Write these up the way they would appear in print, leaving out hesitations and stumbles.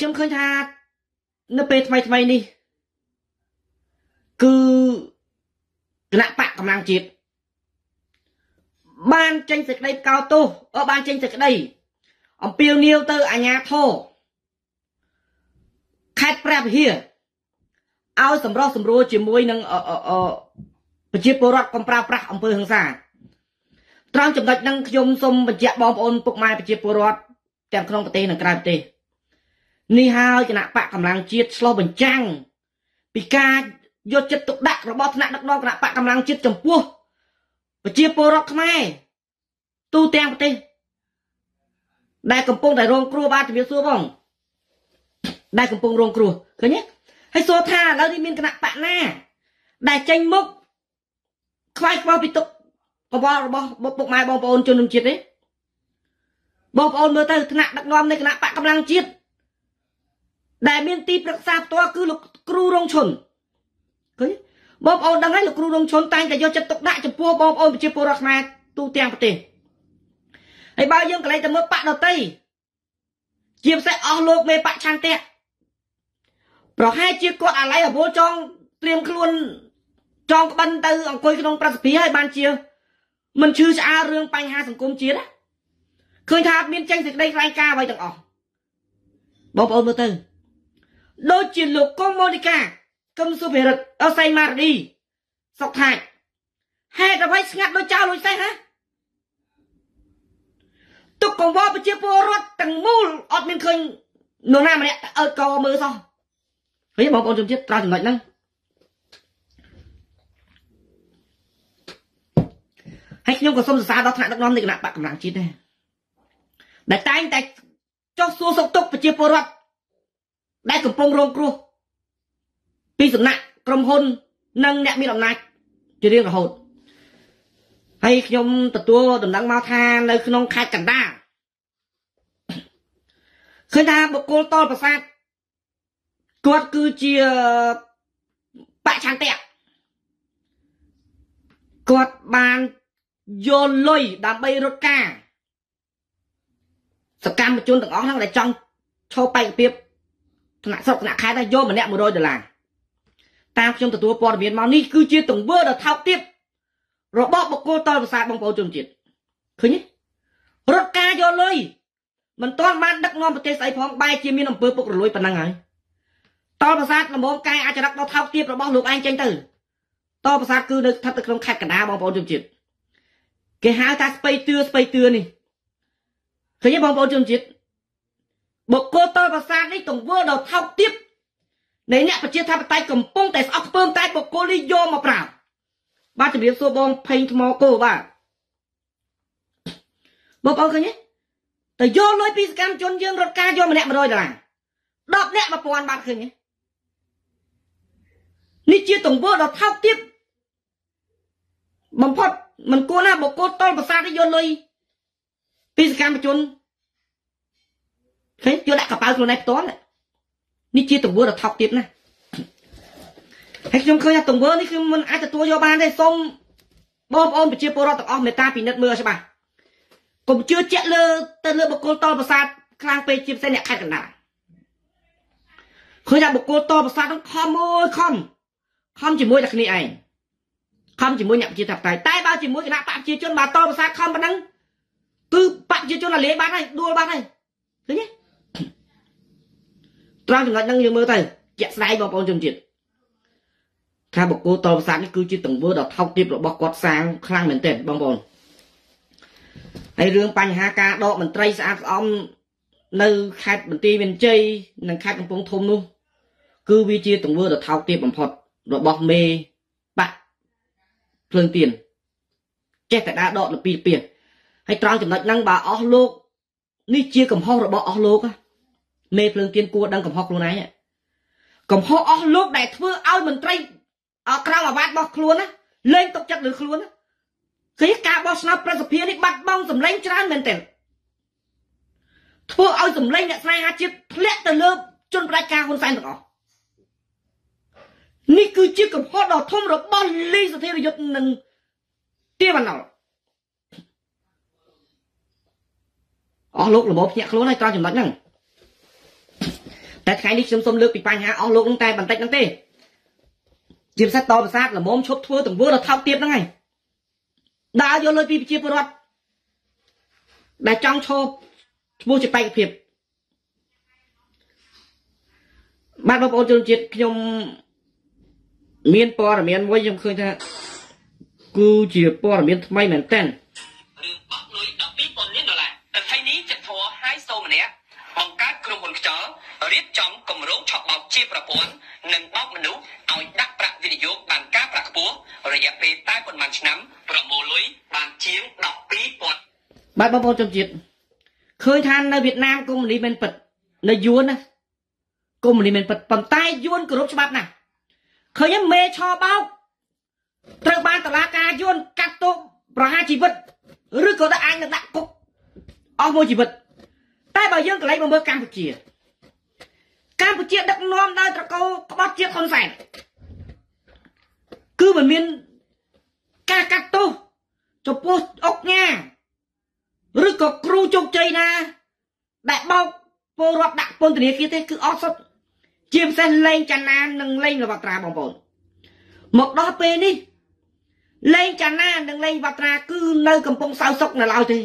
ខ្ញុំ ឃើញ ថា នៅ ពេល ថ្មី ថ្មី នេះ គឺ គណៈ បក កម្លាំង ជាតិ បាន ចេញ សេចក្តី កោត ទោស បាន ចេញ សេចក្តី អំពាវនាវ ទៅ អាជ្ញា ធរ ខេត្ត ព្រះ វិហារ ឲ្យ សម្រោះ សម្រួល ជាមួយ នឹង ប្រជា ពលរដ្ឋ កំ ប្រើ ប្រាស់ អំពើ ហិង្សា ត្រង់ ចំណុច នឹង ខ្ញុំ សូម បញ្ជាក់ បង ប្អូន ពុក ម៉ែ ប្រជា ពលរដ្ឋ ទាំង ក្នុង ប្រទេស និង ក្រៅ ប្រទេស នេះហើយ គណៈបក កម្លាំង ជាតិ ឆ្លុះ បញ្ចាំង ពី ការ យក ចិត្ត ទុក ដាក់ របស់ ថ្នាក់ ដឹក នាំ គណៈបក កម្លាំង ជាតិ ចំពោះ ប្រជា ពលរដ្ឋ ខ្មែរ ទូ ទាំង ប្រទេស ដែល កំពុង តែ រង គ្រោះ បាទ ជំរាប សួរ បង ដែល កំពុង រង គ្រោះ ឃើញ ទេ ហើយ សួរ ថា ឥឡូវ នេះ មាន គណៈបក ណា ដែល ចេញ មុខ ខ្វាយ ខ្វល់ ពី ទុក កង្វល់ របស់ ពុក ម៉ែ បង ប្អូន ជន រួម ជាតិ ទេ បង ប្អូន មើល ទៅ ថ្នាក់ ដឹក នាំ នៃ គណៈបក កម្លាំង ជាតិ ដែល មាន ទី ប្រឹក្សា ផ្ទាល់ គឺ លោក គ្រូ រងឈុន ឃើញ បង ប្អូន ដឹង ហើយ លោក គ្រូ រងឈុន តែង តែ យក ចិត្ត ទុក ដាក់ ចំពោះ បង ប្អូន ប្រជា ពលរដ្ឋ ខ្មែរ ទូ ទាំង ប្រទេស ហើយ បើ យើង កន្លែង ទៅ មើល បក ដតី ជា ពិសេស អស់ លោក មេ បក ឆាន់ ទេ ប្រ ហែល ជា គាត់ អាឡ័យ អវល ចង ត្រៀម ខ្លួន ចង ក្បិន ទៅ អង្គុយ ក្នុង ប្រសិទ្ធភាព ហើយ បាន ជា មិន ឈឺ ឆ្អើរ រឿង បញ្ហា សង្គម ជាតិ ណា ឃើញ ថា មាន ចេញ សេចក្តី ថ្លែងការណ៍ អ្វី ទាំង អស់ បង ប្អូន មើល ទៅ Đôi chuyện lục con Monica Công số về rực ở say mà đi Sọc thạch Hẹt là phải ngặt đôi trao lối xe hả Tục còn vô bởi chiếc vô rốt Tầng mù ọt mình khơi Nô nam mà đẹp ớt cầu mơ sao Thấy bóng con chồng chiếc trao chừng lạnh năng Hãy nhung có xong xa đó thẳng đất non Thì nạp bạc cầm lạng chít này Để tay anh ta Cho xua sọc tục bởi chiếc vô rốt ដែលកំពុងរងគ្រោះពីសំណាក់ក្រុមហ៊ុននិងអ្នកមានអំណាចជារៀងរហូតហើយខ្ញុំទទួលដំណឹងមកថានៅក្នុងខេត្តកណ្ដាលគាត់គឺជាបកឆាន់តេកគាត់បានយកលុយដើម្បីរត់ការសកម្មជនទាំងអស់ហ្នឹងដែលចង់ចូលបែកពី ថ្នាក់ស្រុកថ្នាក់ខេត្ត យកម្នាក់ $100 តាមខ្ញុំទទួលព័ត៌មានមកនេះគឺជាទង្វើដ៏ថោកទាបរបស់បកគោតលប្រាសាទបងប្អូនជនជាតិឃើញទេរត់ការយកលុយមិនទាន់បានដឹកនាំប្រទេសស្អីផងបែរជាមានអំពើពុករលួយប៉ុណ្ណឹងហើយតលប្រាសាទល្មមកាយអាចរឹកដល់ថោកទាបរបស់លោកឯងចេញទៅតលប្រាសាទគឺនៅស្ថិតក្នុងខេត្តកណ្ដាលបងប្អូនជនជាតិ បកគោតលប្រាសាទនេះទង្វើដល់ថោកទាបនៃអ្នកប្រជាធិបតេយ្យកំពុងតែស្អប់ស្ពើមតែបកគោនេះយកមកប្រើបាទជំរាបសួរបងភេងថ្មគោបាទបងប្អូនឃើញទេតើយកលុយពីសកម្មជនយើងរត់ការយកម្នាក់ Thế chưa đã cặp áo rồi này tốt đấy. Ní chia tổng vỡ là thọc tiếp này. Hãy chung khơi ra tổng vỡ đi khi mình ai tôi vô ban đây xong bom ôm chia poro tập ôm người ta bị nứt mưa sao bà. Cũng chưa chạy lơ tên lơ bọc cô to và sát khang pe chim xe nhẹ ai cần đã. Khơi ra bọc cô to và sát nó khom ôi khom khom chỉ môi đặc này ảnh khom chỉ môi nhậm chia thập tài tay bao chỉ môi cái nắp bạn chia chân bà to và sát khom bà nắng cứ bạn chia chân là lấy bán này đua bán này thế nhé. ត្រង់ចំណុចហ្នឹងយើងមើលទៅជាក់ស្ដែងបងប្អូនជនជាតិថាបកគោតលប្រាសាទនេះគឺជាទង្វើដ៏ថោកទាបរបស់គាត់សាងខ្លាំងមែនទែនបងប្អូនហើយរឿងបញ្ហាការដកមន្ត្រីស្អាតស្អំនៅខេត្តបន្ទាយមានជ័យនិងខេត្តកំពង់ធំនោះគឺវាជាទង្វើដ៏ថោកទាបបំផុតរបស់មេបាក់ភ្លើងទៀនចេះតែដាក់ដកទៅពីពីហើយត្រង់ចំណុចហ្នឹងបើអស់លោកនេះជាកំហុសរបស់អស់លោក មេភ្លើងទៀនគួរដឹងកំហុសខ្លួនឯងកំហុសអស់លោកដែលធ្វើឲ្យមន្ត្រីអក្រៅអាវ៉ាត់របស់ខ្លួនណាលែងទុកចិត្តលើខ្លួនណាឃើញការបោះឆ្នោតប្រសិទ្ធភាពនេះបាត់បង់សម្លេងច្រើនមែនទេធ្វើឲ្យសម្លេងអ្នកស្នេហាជាតិធ្លាក់ទៅលើជនបដិការហ៊ុនសែនទាំងអស់នេះគឺជាកំហុសដ៏ធំរបស់លីសធីរយុទ្ធនិងទេវណ្ណរអស់លោករបបភ្ញាក់ខ្លួនហើយត្រង់ចំណុចហ្នឹង แต่ khái niệm สมสมเลือกไปปัญหาออกโลก បាទបងប្អូនជនជាតិខ្ញុំមានព័ត៌មានថ្មីមែនតើអង្គការក្រុមហ៊ុនខ្យល់រៀបចំគម្រោងឆក់បោកជាប្រព័ន្ធនិងបោកមនុស្សឲ្យដាក់ប្រាក់វិនិយោគបានការប្រាក់ខ្ពស់រយៈពេលតែប៉ុន្មានឆ្នាំ600 កម្ពុជាដឹកនាំដោយត្រកូលក្បត់ជាតិហ៊ុនសែនគឺមិនមានការកាត់ទោសចំពោះអុកញ៉ាឬក៏គ្រូជោគជ័យណាដែលបោកពលរដ្ឋដាក់ពន្ធនាគារទេគឺអត់សុទ្ធជាមិនសែនលេងចាណានឹងលេងលវត្រាបងប្អូនមកដល់ពេលនេះលេងចាណានឹងលេងលវត្រាគឺនៅកំពង់សោយសុខនៅឡើយទេ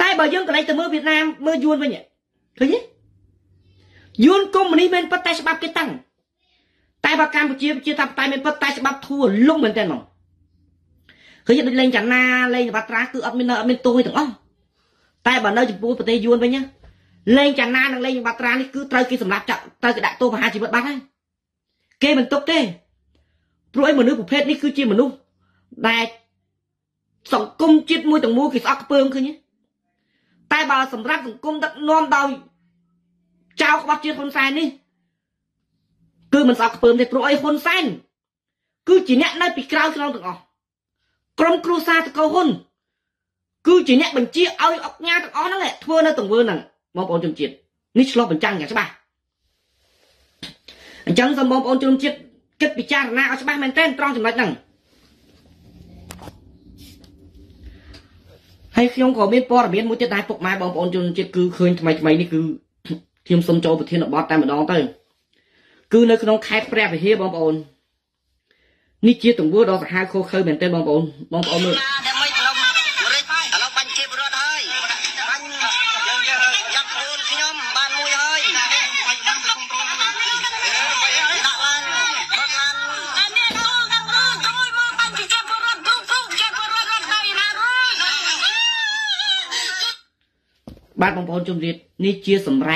តែបើយើងក៏លេងទៅមើលវៀតណាមមើលយួនវិញឃើញទេ យួនគុំនេះមានប្រតិបត្តិច្បាប់គេតាំងតែបើកម្មជាជាតតែមិនប្រតិបត្តិច្បាប់ធួរលំមែនតើហ្មងឃើញដូចលេងចាណានឹងលេងវត្រានេះគឺត្រូវគេសម្រាប់ត្រូវគេដាក់ទោសមហាជីវិតបាត់ហើយគេមិនទុកទេព្រោះអីមនុស្សប្រភេទនេះគឺជាមនុស្សដែលសង្គមចិត្តមួយទាំងមូលគេស្អប់ខ្ពើមឃើញទេតែបើសម្រាប់សង្គមដឹកនាំដោយ ចៅក្បត់ជាតិហ៊ុនសែនគឺជាអ្នកនៅពីក្រោយក្នុងទាំងអស់ក្រុមគ្រួសារតកូនហ៊ុនគឺជាអ្នកបញ្ជាឲ្យអង្គការទាំងអស់ហ្នឹងធ្វើនៅទង្វើហ្នឹងបងប្អូនជនជាតិនេះឆ្លោះបញ្ចាំងយ៉ាងច្បាស់មែនតើត្រង់ចំណុចហ្នឹងហើយខ្ញុំក៏មានព័ត៌មានមួយទៀតដែរពុកម៉ែបងប្អូនជនជាតិគឺឃើញថ្មីៗនេះគឺ ខ្ញុំសូមចូលប្រធានបទតែម្ដងទៅគឺនៅក្នុងខេត្តព្រះវិហារបងប្អូន នេះជាសម្រេ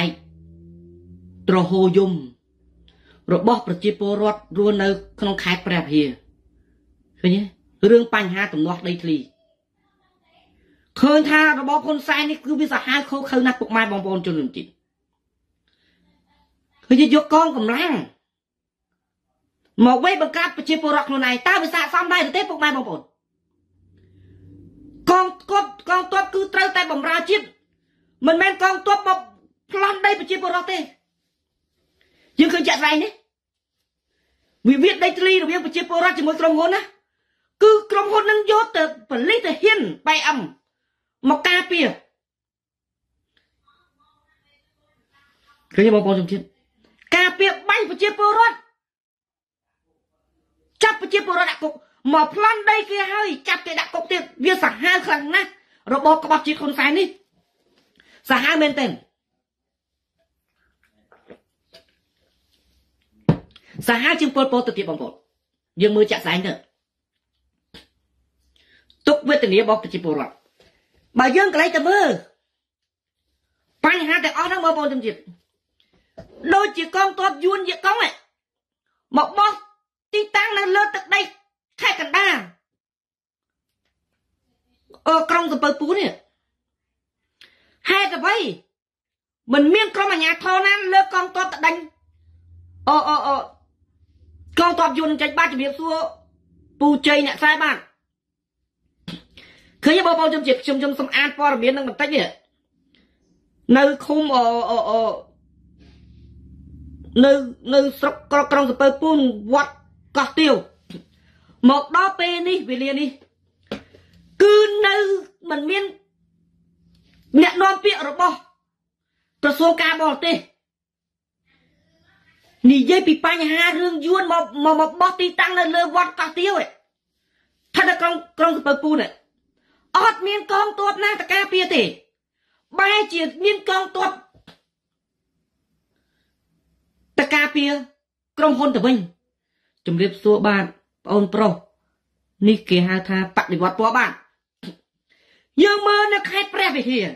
ចទ្រហោយំរបស់ប្រជាពលរដ្ឋរស់នៅក្នុងខេត្តព្រះវិហារឃើញទេរឿងបញ្ហាទំនាស់ដីធ្លីឃើញថារបបហ៊ុនសែននេះគឺវាសាហាវខុសខើណាស់ពុកម៉ែបងប្អូនជនជាតិឃើញយកកងកម្លាំងមកវិញបង្កើតប្រជាពលរដ្ឋខ្លួនឯងតើវាសាកសមដែរទេពុកម៉ែបងប្អូន ប្លន់ដីប្រជាពលរដ្ឋជាមួយក្រុមហ៊ុនណាគឺក្រុមហ៊ុននឹងយកទៅផលិតទៅហ៊ានបែអំមកការពារឃើញបងប្អូនជនជាតិការពារបាយប្រជាពលរដ្ឋចាប់ប្រជាពលរដ្ឋដាក់គុកមកប្លន់ដីគេហើយចាប់គេដាក់គុកទៀតវាសាហាវខ្លាំងណាស់របបក្បត់ជាតិហ៊ុនសែននេះសាហាវមែនទេ សាហាជាងពលពតទៅទៀតបងប្អូនយើងមើលចាក់ស្ដែងទៅទុកវេទនារបស់ប្រជាពលរដ្ឋបើយើងកន្លែងទៅមើលបញ្ហាទាំងអស់ហ្នឹងបងប្អូនជនជាតិដូចជាកងទ័ពយួនយកកងហ៎មកបោះទីតាំងនៅលើទឹកដីខេត្តកណ្ដាលក្រុមសពើពូនេះហេតុអ្វីមិនមានក្រុមអាជ្ញាធរណាលើកកងទ័ពទៅដេញ កងទ័ពយួនចៃបាច់ជំរាបសួរពូជ័យអ្នកខ្សែបានឃើញបងប្អូនជំរាបខ្ញុំសូមអានព័ត៌មាននឹងបន្តិចនេះនៅឃុំអូអូអូនៅស្រុកក្រុងសំពើពូនវត្តកោះទាវមកដល់ពេលនេះវេលានេះគឺនៅមិនមានអ្នកនាំពាក្យរបស់ក្រសួងការបរទេស Nhi dây bị bánh hà rương dùn mà bó tí tăng là lơ vọt có tiêu ấy. Thật là con bật bù này. Ốt miên con tốt năng ta ca bia thế. Bài chỉ miên con tốt. Ta ca bia. Công hôn tờ mình. Chúng liếp xua bàn. Ông pro. Nhi kì hà tha bạc đi vọt bó bàn. Nhưng mà nó khai bè về hiền.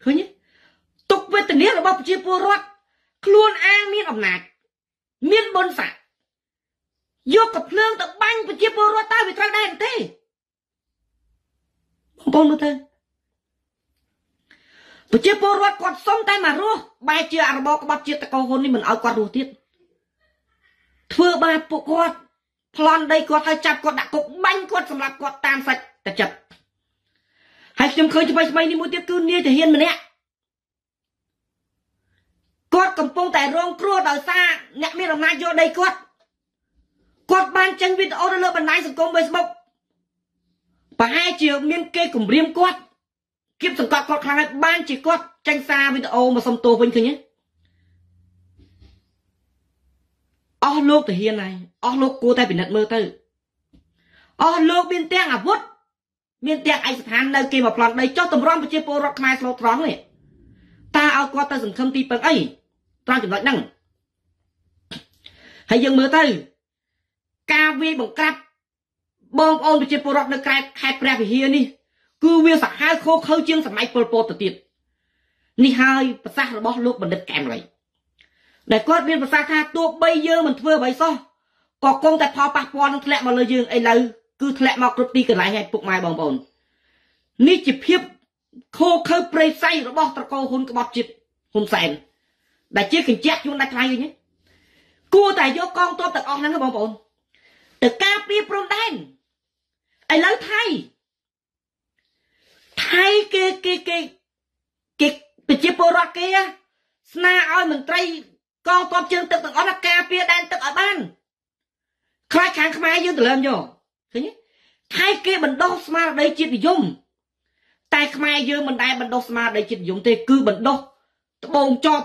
Khứ nhé. Tục về tình yêu là bọc chia bùa rốt. Luôn an miên ẩm nạc. Miên bôn sạc. Vô cặp lương tập banh và chia bùa rốt tao vì trang đàn thế. Không bông nữa thế. Và chia bùa rốt còn sống tay mà rô. Bài chia ả bọc bọc chia ta câu hôn đi mình áo quạt rô tiết. Thưa ba bộ quạt. Plon đây quạt hay chạp quạt đã cục banh quạt xong lạp quạt tan sạch. Ta chập. Hãy xem khơi cho mày đi mua tiếp cư nia thì hiên mình ạ. Cốt cầm phong tại rong cua đòi xa. Nhạc miên đồng nai vô đây cốt. Cốt ban chân viên ô đô lơ bàn nai sẵn công Facebook. Và hai chiều miên kê cùng riêng cốt. Kiếp sẵn cọt cọt kháng hạch ban chỉ cốt. Tranh xa viên ô mà xong tô vinh khứ nhé. Ô lúc thì hiên này. Ô lúc cô tay bị nật mơ tư. Ô lúc biên teng à vút. Miên teng anh sẵn hàn nơi kê mà plon đây cho tùm rong và chê bô rọc mai sâu tróng này. Ta ao qua ta dùng không ti bằng ấy, ta chỉ nói năng. Hãy dừng mưa tới, cà vi bằng cát, bom ôn bị chìm bờ rọc nơi cài cài bè về hiền đi, cứ viên sạc hai khô khâu chiên sạc máy pol tự tiệt. Ní hai, bớt xa là bó lúc mình đứt kèm lại. Để có viên bớt xa tha tuột bây giờ mình vừa vậy so, còn con tại phò bạc pon thẹn mà lời dừng ấy lời, cứ thẹn mọc rụt đi cái lại hay phục mai bom bồn. Ní chụp hiếp. Khô khơi bầy say rồi bó trọc hôn cái bọt chịt hôn sàn. Đã chết kinh chết chúng ta thay nhé. Cua tài vô con tốt tật ọc năng cái bọn bọn. Tật cao bia bồn đen. Ây lấy thay. Thay cái tật chế bồ rọt kia. Sna oi mình tray con tốt chân tật ọc năng cao bia đen tật ở ban. Khai kháng khmai dương tự lên vô. Thay kia mình đốt mà đây chết bị dùng. Tại mai dương mình đây mình đốt mà đây chịu dùng thì cứ mình đốt bồn chót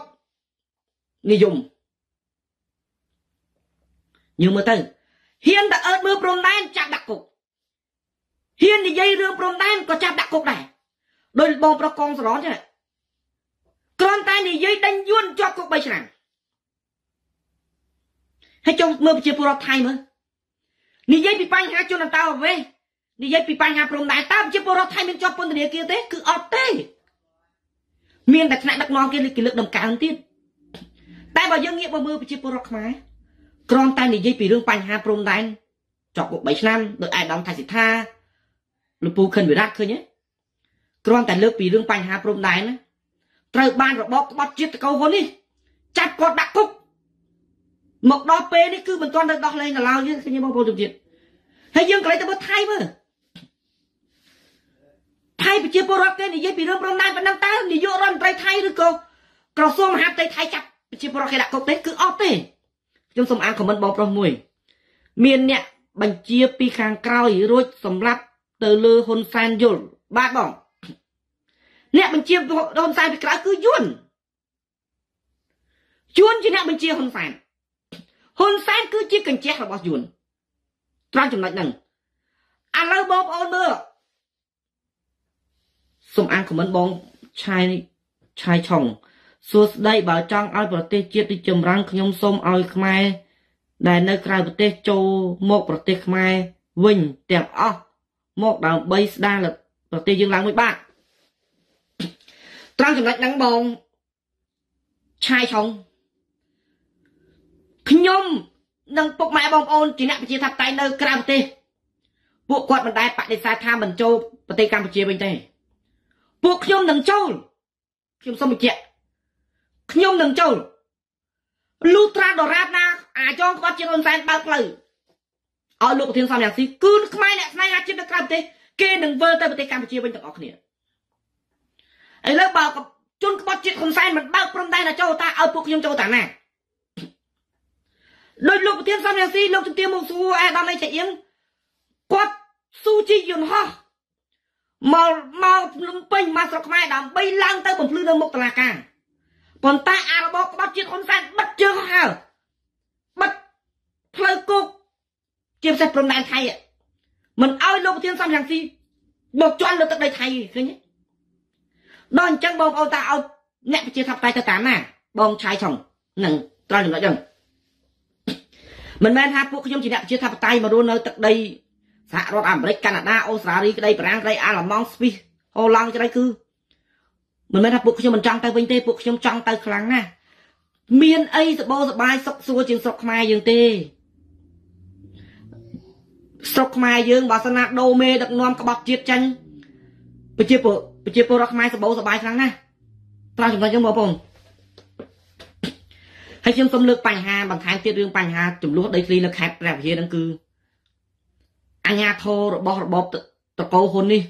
người dùng nhưng mà từ hiên đã ớt mưa bồn đen chạm đặc cục hiên thì dây rương bồn đen có chạm đặc cục này đôi bồn pro con rồi đó chứ này con tay thì dây đánh duôn cho cục bây giờ này hay trong mưa chịu pro thay mà người dây bị banh hai cho làm tao về. Đi dây bị bánh hạp rộng này ta chứ bố rốt thay mình cho bồn đề kia thế cứ ọt thế. Mình đặt nặng đặt ngon kia lịch lực đồng cá hơn tiết. Tại bảo dân nghiệp bảo mưu chứ bố rốt khmái. Còn tay đi dây bị rương bánh hạp rộng này. Cho cuộc 7 năm đợi ai đóng thay sẽ tha. Lúc bố khẩn với rác thôi nhé. Còn tay lược bị rương bánh hạp rộng này. Trời ban rồi bóp chiếc câu hôn đi. Chạp cột đặc cúc. Một đo bê đi cứ mình toàn đợt đọc lên là lao chứ. Nhưng bố dùng chuyện. Thế dương cái lấy thay bị chia bơ rác cái này dây bị rơm rơm nai vẫn đang tay này vô rơm tay thay được cô, còn xôm hạt tay thay chặt bị chia bơ rác cái đã cột đấy cứ ót đấy, trong xôm ăn của mình bọc rơm mùi, miền nè bánh chia pi khang cao gì rồi xôm lấp từ lư hôn san dồn ba bỏng, nè bánh chia hôn san bị cá cứ juôn chứ nè bánh chia hôn san cứ chia cần che là bao juôn, trang chụp lại đằng, ăn lâu bọc ôn mưa. Xung ăn của mình bóng chai chồng. Suốt đây bảo chăng ai bảo tế chiếc đi chùm răng khuyên xông ai khmai. Đại nơi khai bảo tế châu một bảo tế khmai vinh tiệm ơ. Một đảo bây xa là bảo tế dương lắng với bạn. Trang chùm lạch nắng bóng chai chồng. Khuyên nâng bốc mẹ bóng ôn chỉ nặng bà chia thập tay nơi khai bảo tế. Bộ quạt mình đại bạc đi xa tham mình châu bảo tế Campuchia bên đây. Buộc nhôm nâng châu, nhôm xong một chuyện, nhôm nâng châu, lutra đỏ rát na, à cho con chiên ôn sen bao lời, ở lục thiên sao nhạc sĩ, cứ mai nè, nay hát chiên được cam thế, kê nâng vơ tay bật tay Campuchia bên cạnh họ kia, ấy lớp bao cặp chôn con chiên ôn sen mình bao trong tay là châu ta, ở buộc nhôm châu ta này, đôi lục thiên sao nhạc sĩ, lục thiên một số ai đang lấy chạy yếm, quát sushi yun ho. Màu lung bình mà sọc mai đám bay lang tới bổng lưu đơn mục tà là càng. Bọn ta à là bó có bác chiếc ôn xanh bất chứa hóa hào. Thơ cục chiếm sạch phần đàn thay ạ. Mình ơi lô tiên xong rằng gì bột cho ăn lô tất đầy thay cứ nhé. Đòn chân bông ô ta ô nẹ chia thập tay ta tám à bông chai chồng nâng to lưng nói chừng. Mình men hạt buộc chỉ nẹ chia thập tay mà đua nơi tất đầy xã rốt ảm lấy Canada, Australia cái đây Brang đây à là Mong Spi Holland cái đây cứ mình men hạt buộc cho mình trăng tay vinh tê buộc cho mình trăng tay kháng nè miền ấy sẽ bao giờ bay sọc xua trên sọc mai dương tê sọc mai dương bà sơn nát đô mê đặc nom các bọc chiết chanh bị chiết bộ rắc mai sẽ bao giờ bay kháng nè tao chúng ta giống bò bông hay chúng tâm lực bành hà bằng thái tiết riêng bành hà chủng lúa đây khi là khép rạp hiền đăng cư anh nhà thô rồi bóp tờ câu hôn đi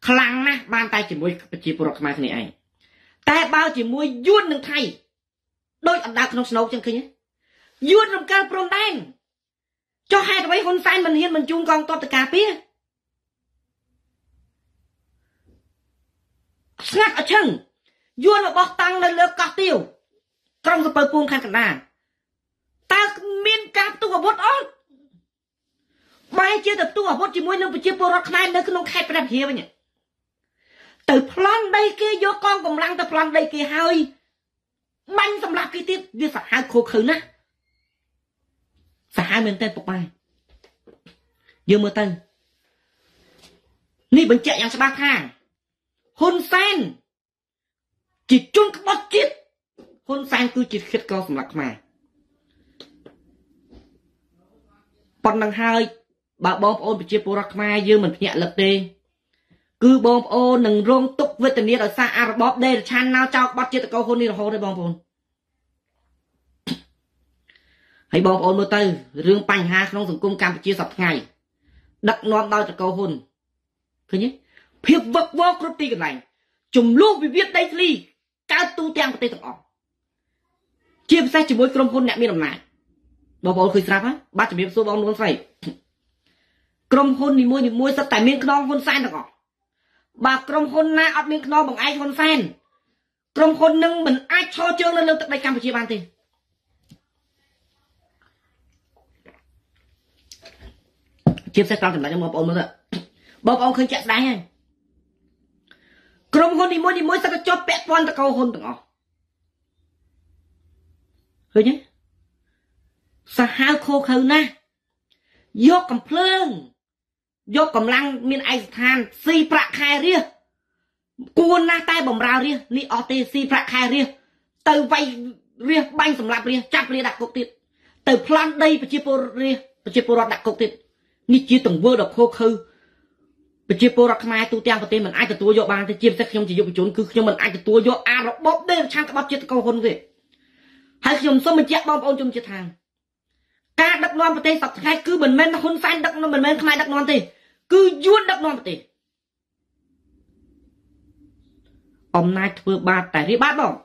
khăng nè bàn tay chỉ mui chỉ bộ mai này anh tay bao chỉ mui duôn đừng thay đôi ẩn đào trong snow chẳng khi nhé duôn làm cam prong đen cho hai cái mấy hôn sai mình hiên mình chung con to từ cà pía snap ở chân duôn là bóc tăng lên lơ cọt tiêu trong cái bờ buông khăn cả nà ta miên cam tu vào bốt ớt bay chia tập tu ở bốt chỉ mui nông bị chia bộ rác này nữa cứ nông khai phải làm hiền vậy nhỉ từ plan đây kia vô con cùng lăng từ plan đây kia hơi bánh xong là cái tiếp việc phải hai khô khứ nè phải hai mình tên phục bài dương mơ tên ni bánh chạy nhàng sẽ bác hàng hôn sen chỉ chung cái bó chít hôn sen cứ chỉ khít câu xong lạc mà bọn đằng hai bà bom ôn bị chia bó rạc mà dương mình nhẹ lật đi cứ bom ô nâng rôn tục với tình yêu ở xa à bóp đây là chan nào cho bắt chết câu hôn đi là hôn đây bom ô hãy bom ô mơ tư rương bành hà không dùng cung cam chia sập ngày đặt non đau cho câu hôn thứ nhất hiệp vật vô cực ti cái này chùm lúc vì biết đây ly cao tu trang của tây tập ỏ chia sẻ chỉ mỗi cơm hôn nhẹ mi làm lại bom ô khơi sáp á bắt chỉ biết số bom luôn phải cơm hôn thì mua sắp tại miếng non hôn sai được ỏ bà trong hôn na ở miền Khmer bằng ai hôn fan trong hôn nâng mình ai cho chương lên lương tận đây Campuchia ban tiền chiếc xe con thì lại cho bố ông khơi chặt đáy này trong hôn đi mỗi sao cho pet con ta câu hôn từng ngõ thôi nhé sao hao khô khâu na vô cầm phơn vô cầm lăng miền ai than si prạ khai ria cuôn na tay bầm rào ria ni ot si prạ khai ria từ vay ria banh sầm lạp ria chắp ria đặt cục tiệt từ plan đây bị chia po đặt cục tiệt ni chia từng vơ đập khô khư bị chia po đặt mai tu tiang của tên mình ai từ tua vô bàn thì chia sẽ không chỉ dụng trốn cứ nhưng mình ai từ tua vô a rồi bóp đây là sang cái bóp chết câu hôn gì hãy dùng số mình chặt bom ôn chung chết hàng ca đặt non một tê sập khai cứ mình men hôn sai đặt non mình men khai đặt non thì cứ vuốt đập non tê ông nai vừa ba tại đi bát bỏ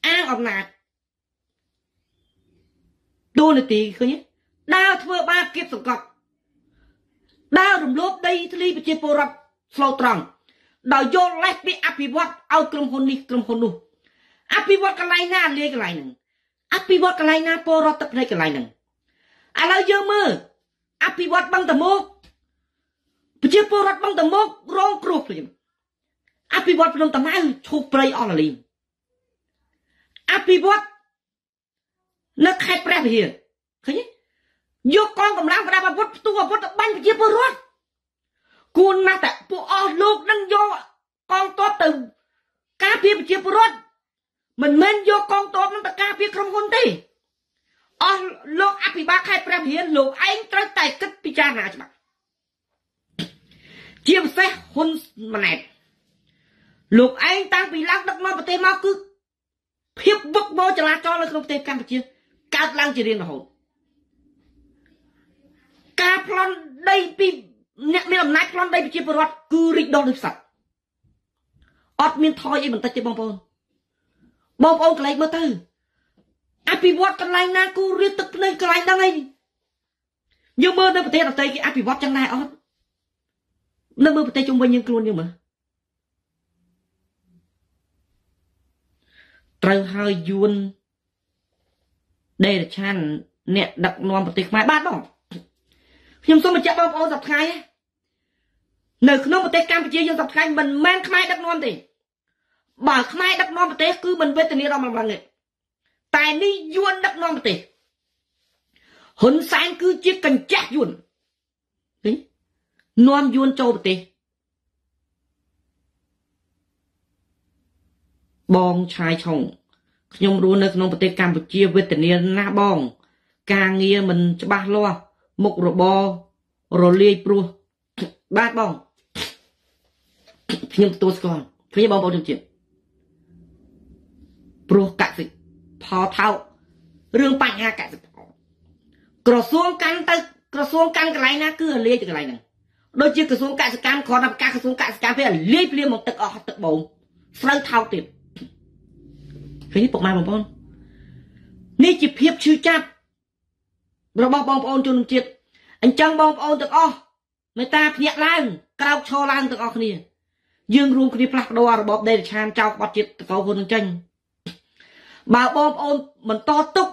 an ông nai đôi này tí cứ nhé đau vừa ba kiếp sủng cọc đau rụm lốp đây thli bị chê porap slow tròn đòi vô lép bị apiwat ao krum hôn luôn apiwat cái này na lê cái này nè apiwat cái này na porap tập này cái này nè à lâu giờ mơ apiwat băng tầm mốc chưa bò rát băng tầm mốc rong cột rồi, apiwat bên tầm ai chụp play online, apiwat nó khai play hiền, thấy nhỉ? Vô con cầm láng vào bút tua bút bắn chưa bò rát, cuốn na tại bộ lục đang vô con to từ cá phi chưa bò rát, mình men vô con to nó tại cá phi không hôn đi, lục apiwat khai play hiền lục anh trai tài cất picha nào chứ bạn? Chia sẻ hôn mà này lục anh ta bị lắc đất non và tê mau cứ hiếp vứt vô cho lá cho lên không tê Campuchia cao lăng chỉ riêng là hồn ca plon đây bị nhẹ mi làm nát plon đây bị chia bớt cứ rít đo được sạch ọt miên thoi ấy mình ta chơi bom bom cái này mới từ apiwat cái này na cứ rít tức lên cái này đang ấy nhưng mà nó tê là tê cái apiwat chẳng này ọt nó mơ tay chung quanh nhưng luôn nhưng mà trời hơi vuông đây là chan nè đặt non một tịch mai bát đó nhưng số mà chạy bao bao dập khai nở non một tịch cam chia vô dập khai mình mang khai đặt non thì bà khai đặt non một tịch cứ mình về từ nơi đó mà người tài ni yuan đặt non một tịch hấn sáng cứ chia cần chặt yuan đấy non yuan châu một tịch bong chai chồng nhung luôn nở non một tịch Campuchia về từ nơi na bong càng nghe mình cho ba lo một rổ bò rổ ly pro ba bông nhưng tôi còn phải bao bao nhiêu chuyện pro cả dịch phò thao riêng bạch ha cả dịch cửa xuống căn tới cửa xuống căn cái này na cứ lia từ cái này này đôi chiếc cửa xuống cả dịch cam khó nằm cả cửa xuống cả dịch cam phải lia một tật ở tật bầu phơi thao tiệp phải bộ mai một con nít chụp hiệp chư chạp rồi bong ôn cho chết anh chẳng bong ôn được o người ta nhẹ lan cao cho lan được o kia dương ruộng kia plak đồ rồi bọc đây chan trao bọc chết cầu hôn tranh bà bong ôn mình to túc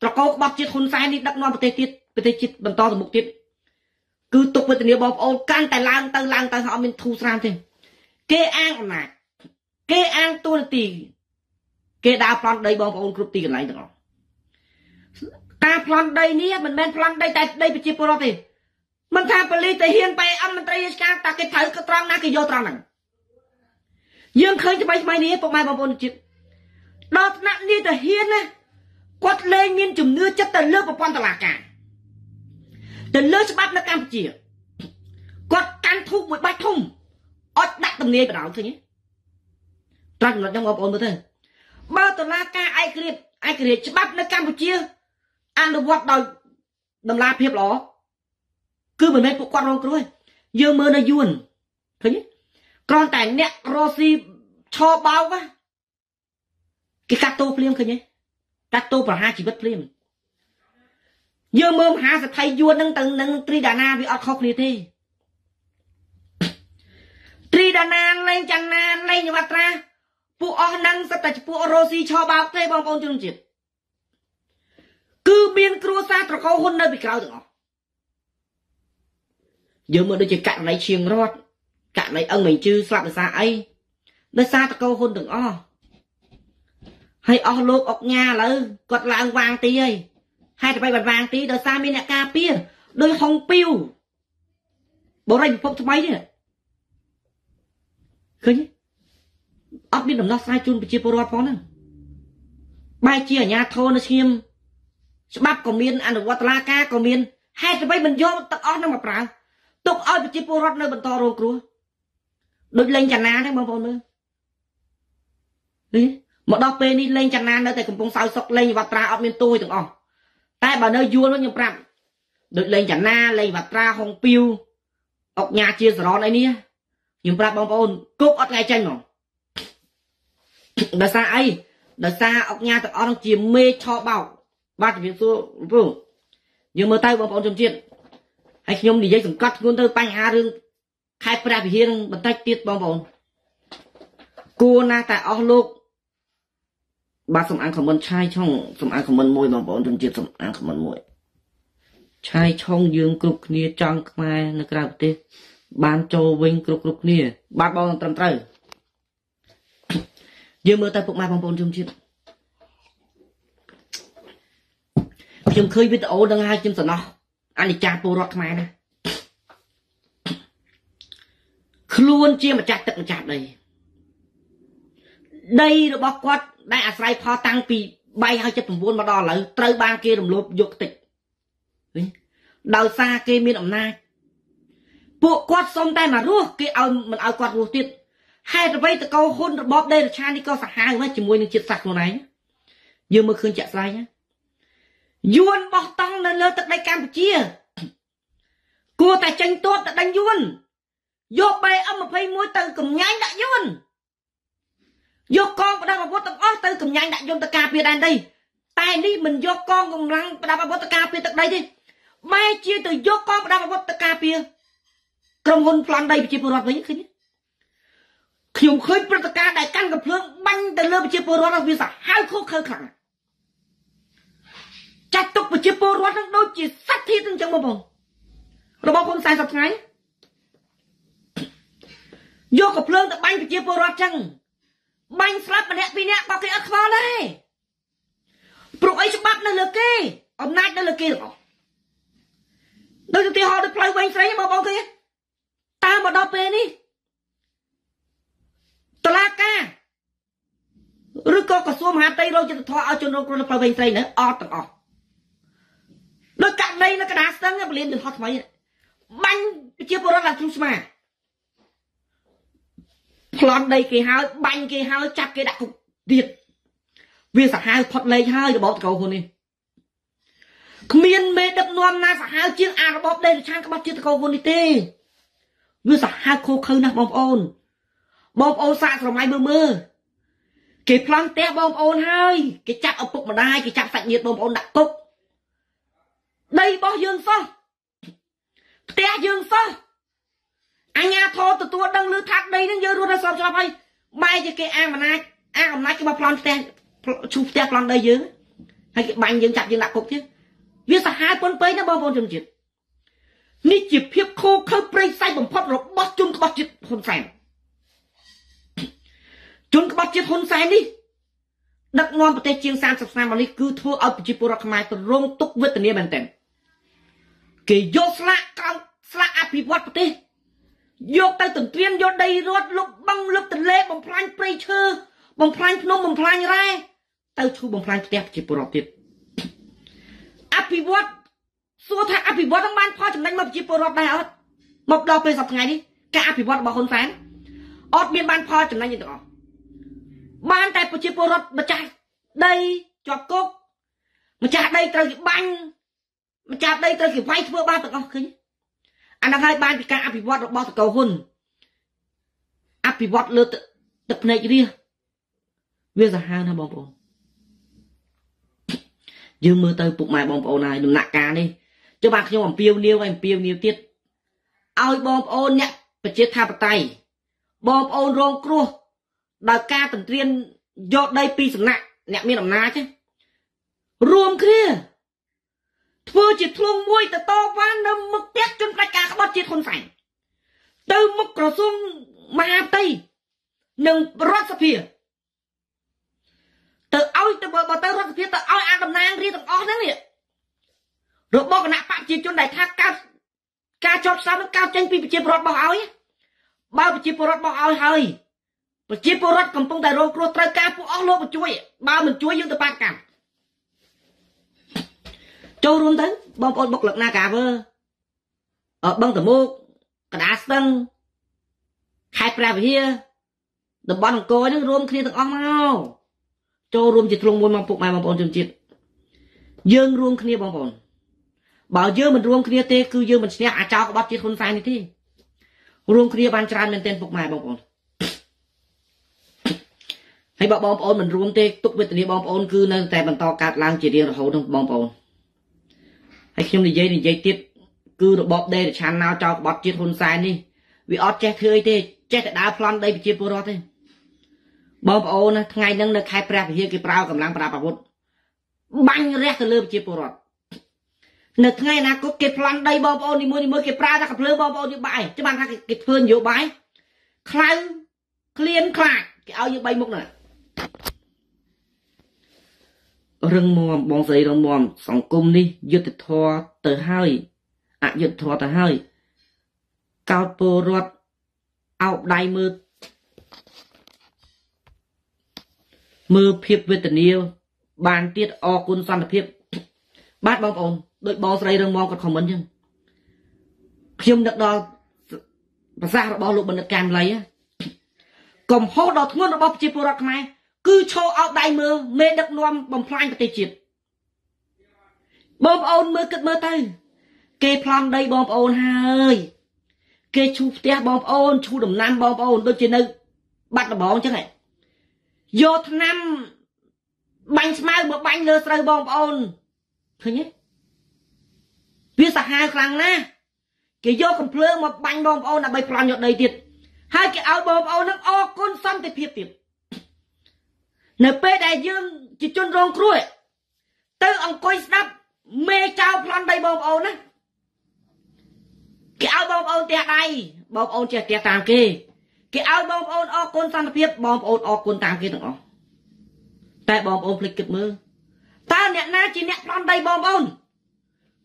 rồi cầu bọc chết hôn sai đi đắp non bê tê chết mình to từ một tiết cứ tục với tình yêu bong ôn can tài lan tay họ mình thu sang thế kê an mà kê an tôi thì kê đa plon đây bong ôn cướp tiền lại được ta plon đây ní mình men plon đây tại đây bị chìa poro thì mình tha poli tại hiền bay âm mình tây sang ta cái thử cái trăng na cái vô trăng này dương khơi cho bay mai ní bộ mai bao bồn chìa đọt nặng ní tại hiền á quất lên miên chùm nưa chất tần lướt vào con tờ lạc cả tần lướt bắt nó cam chìa quất can thúc một bát thùng ót đặt tầm ní vào đó thôi nhé trăng nó trong bao bồn thôi bao tờ lạc cả ai kêu bắt nó Campuchia ăn được quạt đòi đầm la phép ló cứ mình mấy cụ quan rong rồi giờ mưa nó yuan thấy con tảng nẹt rosi cho bao quá cái cato phim thấy nhé cato và hai chỉ bất phim giờ mưa hà sẽ thay yuan nâng tầng nâng tridana bị ắt khóc đi thế tridana lên chăn nan lên như vặt ra phụ o nâng sẽ tại phụ rosi cho bao thế bằng con chương trình cứ biên cua xa trò câu hôn nơi bị cao được không? Giờ mà đôi chỉ cạn lấy chiêng rót, cạn lấy ông mình chứ sao được xa ấy, nó xa trò câu hôn được o, hay o lốp ọc nhà là quật là ông vàng tí ấy, hay là bay bật vàng tí, đôi xa miên là cà pia, đôi hồng piu, bố rành phong cho mấy đấy, khơi nhé, ấp biên đồng nó sai chun bị chia poro phó nữa, bay chia ở nhà thô nó xiêm bắp còn miên ăn được quạt la ca còn miên hai cái bấy mình vô tật ót nó mà phải tục ơi bị chip rớt nơi mình to rồi cua đôi lên chăn na đấy mà còn nữa đấy một đôi pe đi lên chăn na nơi tại cùng phong sao sọc lên quạt la ót miên tôi tưởng ỏng tai bà nơi vua nó nhung rậm đôi lên chăn na lên quạt la hồng piu ọc nhà chia sẻ này nia nhung rậm bông bồn cúc ót ngay chân ngỏng đợt xa ấy đợt xa ọc nhà tật ót chỉ mê cho bảo ba chỉ biết số vâng nhưng mà tay bọn chồng chuyện anh nhom đi dây sừng cắt cuốn tới banh hà rừng khai pra bị hiên bật tay tiết bọn cô na tại ao lục ba sầm ăn của mình chai trong sầm ăn của mình môi bọn chồng chuyện sầm ăn của mình môi chai trong dương cục nia trăng mai nó ra bứt ban châu vinh cục nia ba bọn trầm trừ nhưng mà tay phụ mai bọn chồng chuyện chúng khơi biết ổ đang hai chim sờ nó anh cha pô rót mai nè luôn chia mà chặt tận mà chặt đây đây rồi bóc quát đây à say pho tăng pì bay hai chục vùng buôn mà đo lại trâu ban kia đồng lốp dục tịch đào xa kia miền đồng nai bộ quát xong tay mà rú kia ao mình ao quát rú tiệt hai rồi bây từ câu hôn rồi bóc đây rồi cha đi câu sạc hai với chỉ mua những chiếc sạc này nhưng mà khơi chặt sai nhá yuan bóc tăng lên lên tận đây Campuchia, cô ta tranh tốt tận đánh yuan, vô bay âm mà bay muối từ cầm nhánh đã yuan, vô con đang vào bốt tận ớt từ cầm nhánh đã yuan tận Campuchia đây, tại đi mình vô con cùng lăng đang vào bốt tận Campuchia tận đây đi, mai chia từ vô con đang vào bốt tận Campuchia, cầm hôn plan đây bị chia poro với những cái, khiêm khơi bốt tận Campuchia đại căn gặp phương banh từ lên bị chia poro là vì sao hai khúc khơi khẳng chặt tục một chiếc ពលរដ្ឋនឹងដូចជាសត្វធាតុអញ្ចឹងបងប្អូនរបស់ខ្ញុំ40ថ្ងៃយកកំភ្លើងទៅបាញ់ប្រជាពលរដ្ឋអញ្ចឹងបាញ់ស្លាប់ម្នាក់ពីរនាក់បើគេអត់ខ្វល់ទេព្រោះអីច្បាប់នៅលើគេអំណាចនៅលើគេទាំងអស់ដូចឧទាហរណ៍ដូចផ្លូវវែងស្រីបងប្អូនគេតាមមកដល់ពេលនេះតឡាកាឬក៏ក្រសួងមហាផ្ទៃរងយុត្តិធម៌ឲ្យជនរងគ្រោះនៅផ្លូវវែងស្រីនៅអត់ទាំងអស់ដូចករណីនៅកណ្ដាលស្ទឹងពលានយន្តហោះថ្មីបាញ់ប្រជាពលរដ្ឋឡើងជុំស្មាប្លន់ដីគេហើយបាញ់គេហើយចាប់គេដាក់គុកទៀតវាសាហាវផុតលេខហើយរបបតកោហ៊ុននេះគ្មានមេដឹកនាំណាសាហាវជាងអារបបដេរឆានក្បត់ជាតិតកោហ៊ុននេះទេវាសាហាវខូខើណាស់បងប្អូនសាកស្រមៃមើលគេប្លន់ផ្ទះបងប្អូនហើយគេចាប់ឪពុកម្ដាយគេចាប់សាច់ញាតិបងប្អូនដាក់គុកដីរបស់យើងសោះផ្ទះយើងសោះអញ្ញាធមទទួលដឹងលឺថាដីនឹងយើងរត់នៅសពច្បាប់ហើយបែរជាគេអាអំណាចគេមកប្លន់ផ្ទះឈូផ្ទះប្លន់ដីយើងហើយគេបាញ់យើងចាប់យើងដាក់គុកទៀតវាសាហាវពន់ពេកណាបងប្អូនជនជាតិនេះជាភាពខូខើប្រេងសាយបំផុតរបស់ជនក្បត់ជាតិហ៊ុនសែនជនក្បត់ជាតិហ៊ុនសែននេះដឹកនាំប្រទេសជាង30ឆ្នាំមកនេះគឺធ្វើឲ្យប្រជាពលរដ្ឋខ្មែរទ្រង់ទុក្ខវេទនាមែនទែនគេយកស្លាកអភិវឌ្ឍប្រទេសយកទៅទន្ទ្រានយកដីរត់លុបបឹងលុបទន្លេបំផ្លាញព្រៃឈើបំផ្លាញភ្នំបំផ្លាញរ៉ែទៅឈូបំផ្លាញផ្ទះប្រជាពលរដ្ឋទៀតអភិវឌ្ឍសួរថាអភិវឌ្ឍនឹងបានផលចំណេញមកប្រជាពលរដ្ឋដែរអត់មកដល់ពេលសប្តាហ៍ថ្ងៃនេះការអភិវឌ្ឍរបស់ហ៊ុនសែនអត់មានបានផលចំណេញទេទាំងអស់បានតែប្រជាពលរដ្ឋម្ចាស់ដីជាប់គុកម្ចាស់ដីត្រូវគេបាញ់ម្ចាស់ដីត្រូវគេវាយធ្វើបាបទាំងអស់ឃើញអានឹងហើយបានពីការអភិវឌ្ឍរបស់តកោហ៊ុនអភិវឌ្ឍលើទឹកភ្នែករាវាសាហាវណាស់បងប្អូនយើងមើលទៅពុកម៉ែបងប្អូនហើយដំណាក់កាលនេះចុះបាទខ្ញុំអំពាវនាវទៀតឲ្យបងប្អូនអ្នកប្រជាធិបតេយ្យបងប្អូនរងគ្រោះដោយការទន្ទ្រានយកដីពីសំណាក់អ្នកមានអំណាចរួមគ្នាធ្វើជាធ្លុងមួយទៅតវ៉ានៅមុខផ្ទះជនផ្ដាច់ការក្បត់ជាតិហ៊ុនសែនទៅមុខក្រសួងមហាផ្ទៃនិងរដ្ឋសភាទៅរដ្ឋសភាទៅឲ្យអាតំណាងរាស្ត្រទាំងអស់ហ្នឹងនេះរបស់គណៈបកប្រជាជនដែលថាការចោទប្រកាន់នឹងការចេញពីប្រជាពលរដ្ឋបោះឲ្យបើប្រជាពលរដ្ឋបោះឲ្យហើយប្រជាពលរដ្ឋកំពុងតែរងគ្រោះត្រូវការពួកអស់លោកមកជួយបើមិនជួយយើងទៅបាត់កម្មចូលរួមទៅបងប្អូនបុកលឹកណាកាវើបឹងតមោកកណ្ដាលស្ទឹងខេត្តព្រះវិហារតំបន់អង្គរនឹងរួមគ្នាទាំងអស់មកចូលរួមជាធ្លុងមួយមកពុកម៉ែបងប្អូនជនជាតិយើងរួមគ្នាបងប្អូនបើយើងមិនរួមគ្នាទេគឺយើងមិនឈ្នះអាចោរក្បត់ជាតិហ៊ុនសែននេះទេរួមគ្នាបានច្រើនមែនទែនពុកម៉ែបងប្អូនហើយបើបងប្អូនមិនរួមទេទុក្ខវេទនាបងប្អូនគឺនៅតែបន្តកើតឡើងជារៀងរហូតនឹងបងប្អូនហើយខ្ញុំនិយាយទៀតគឺរបបដេរឆានណៅចោលក្បត់ជាតិហ៊ុនសែននេះវាអត់ចេះធ្វើអីទេចេះតែដើរប្លន់ដីប្រជាពលរដ្ឋទេបងប្អូនថ្ងៃហ្នឹងនៅខេត្តព្រះវិហារគេប្រើកម្លាំងប្រដាប់អាវុធបាញ់រះទៅលើប្រជាពលរដ្ឋនៅថ្ងៃអនាគតគេប្លន់ដីបងប្អូននីមួយៗគេប្រើតែកំភ្លើងបងប្អូនយោបាយច្បាស់ថាគេធ្វើនយោបាយខ្លៅក្លៀនខ្លាចគេឲ្យយើង3មុខណារឹងមាំបងស្រីរឹងមាំសង្គមនេះយុត្តិធម៌ទៅហើយអយុត្តិធម៌ទៅហើយកោតពលរដ្ឋអោបដៃមើលភាពវេទនាបានទៀតអរគុណសន្តិភាពបាទបងប្អូនដោយបងស្រីរឹងមាំគាត់ខមមិនចឹងខ្ញុំនឹកដល់ប្រសាសន៍របស់លោកបណ្ឌិតកាមលីកំហុសដ៏ធ្ងន់របស់ប្រជាពលរដ្ឋខ្មែរគឺឈោអោបដៃមើលមេដឹកនាំបំផ្លាញប្រទេសជាតិបងប្អូនមើលគិតមើលទៅគេប្លន់ដីបងប្អូនហើយគេឈូផ្ទះបងប្អូនឈូដំណាំបងប្អូនដូចជានៅបាត់ដំបងចឹងហ៎យកថ្នាំបាញ់ស្មៅមកបាញ់លើស្រូវបងប្អូនឃើញទេវាសាហាវខ្លាំងណាស់គេយកកំភ្លើងមកបាញ់បងប្អូនដើម្បីប្លន់យកដីទៀតហើយគេឲ្យបងប្អូននឹងអរគុណសន្តិភាពទៀតនៅពេលដែលយើងជាជនរងគ្រោះទៅអង្គុយស្ដាប់ mê trao plon bay bom ôn á cái áo bom ôn tẹt đây bom ôn chè tẹt tàng kê cái áo bom ôn o côn san phép bom ôn o côn tàng kê được không? Tại bom ôn lịch kịch mơ ta nẹt na chỉ nẹt plon bay bom ôn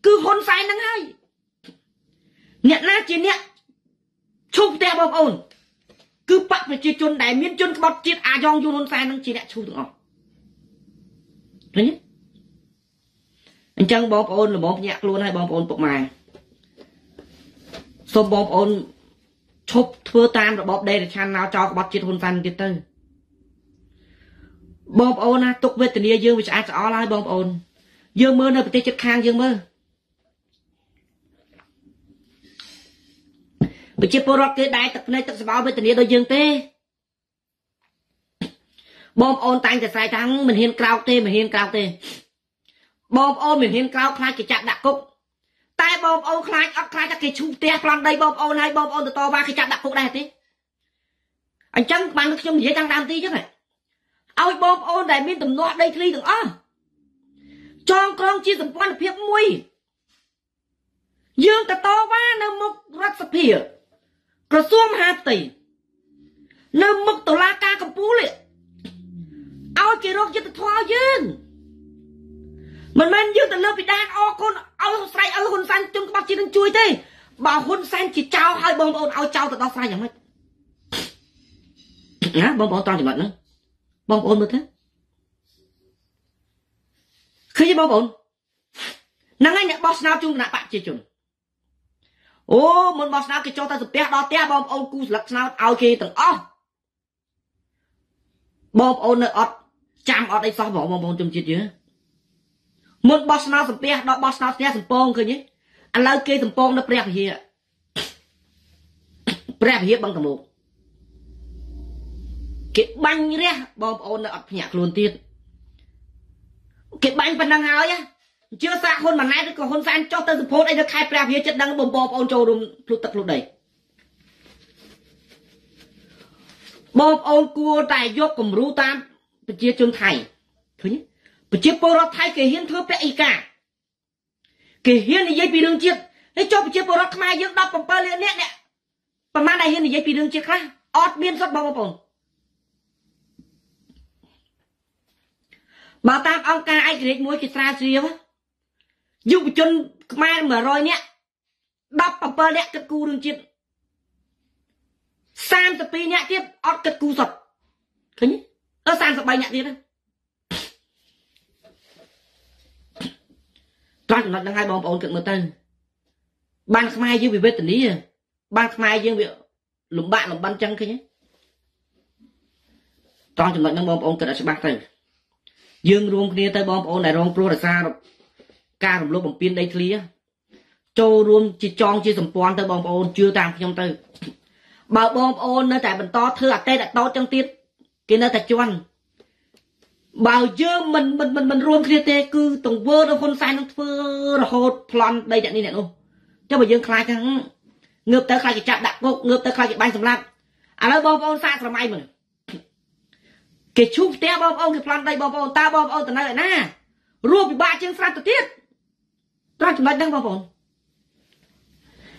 cứ hôn sai nắng hay nẹt na chỉ nẹt chụp tẹt bom ôn cứ bắt về chỉ chôn đại miên chôn bọt chít à dòng chôn hôn sai nắng chỉ nẹt chụp được không? Đấy nhé. Anh chăng bóp ôn là bóp nhạc luôn hay bóp ôn bóp mài xong bóp ôn chụp thưa tan rồi bóp đây là chăn nào cho bóp chết hôn xanh kia tư bóp ôn á tục về tình yêu dương vì sẽ ó lại bóp ôn dương mơ nơi bà tê chất khang dương mơ bà chết bó rốt kia đáy tập nơi tập sẽ báo về tình yêu đôi dương tê bóp ôn tăng sẽ sai thắng mình hiên cao tê bom ôn mình hiên cao khai cái chặt đặc cục tai bom ôn khai ấp khai ra cái chu te plon đây bom ôn hay bom ôn từ to ba cái chặt đặc cục đây tí anh chăng mang nước chung dễ tăng đam tí chứ này ôi bom ôn này miên tầm nọ đây ly từng ơ tròn con chia tầm quan phiệp mui dương từ to ba nơ mục rất sập hiệp cờ xuông hạt tỷ nơ mục tổ la ca cầm pú lệ ôi chỉ rốt chứ từ thoa dương mình mang dư từ lớp bị đan o con ao sai ao hôn san chung bác chỉ đang chui thế bảo hôn san chỉ trao hai bông ôn ao trao từ đó sai chẳng mấy á bông ôn toàn chỉ bận nữa bông ôn được thế khi bông ôn nắng anh nhận boss nào chung là bạn chỉ chuẩn ô muốn boss nào thì cho ta từ bé đó té bông ôn cú lật nào ao kia từ o bông ôn ở ọt chạm ọt đây sao bỏ bông ôn chung chỉ chứ một bó nào sầm bẹt đó bó nào té sầm pong cơ nhé anh lấy kia sầm pong nó bẹp hìa bằng cả một cái bánh như thế bom ôn nó ập nhạc luôn tiệt cái bánh vẫn đang háo nhá chưa xa hôn mà nay còn hôn san cho tới sầm pong đây nó khai bẹp hìa chất đang bom bom ôn trâu đùm lụt tập lụt đầy bom ôn cua tài vô cầm rú tam chia chung thầy thôi nhé chỉ bò rót thái kề hiến thưa phe cả kề hiến thì dây pi đường chiết để cho chỉ bò rót mai dứt đắp bằng liền nè nè bằng ma này hiến thì dây pi đường chiết khác ót biên sắp bao bồn bảo tam ông ca ai kề muối kề xa xìa quá dùng chân mai mở rồi nè đắp bằng bờ nè cất cù đường chiết san sập pi nè tiếp ót cất cù sập thấy nhỉ ở san sập bay nè tiếp đó toàn là hai bom ổn cực mà tên ban mai dương bị vết tình lý ban mai dương bị lủng bạn lủng ban chân kia nhé toàn trường mệnh bom ổn cực đã sẽ bạc từ dương ruộng kia tới bom ổn này ruộng pro là xa rồi ca làm lúc bằng pin đây kia châu ruộng chỉ tròn chỉ sầm quan tới bom ổn chưa tạm trong từ bảo bom ổn nó tại mình to thưa à tê đã to trong tiết kia nó tại chuan bao giờ mình ruộng kia tê cứ tổng vơ đâu con sai nó vơ hột plon đây này luôn cho bây giờ khai thằng ngược tới khai cái chạm đặc cục ngược tới khai cái bánh sầm lăng à nói bom ôn sai sầm ai mà cái chúc té bom ôn cái plon đây bom ôn ta bom ôn từ nay nè ruộng bị ba chân sai từ tiết ra chúng đang bom ôn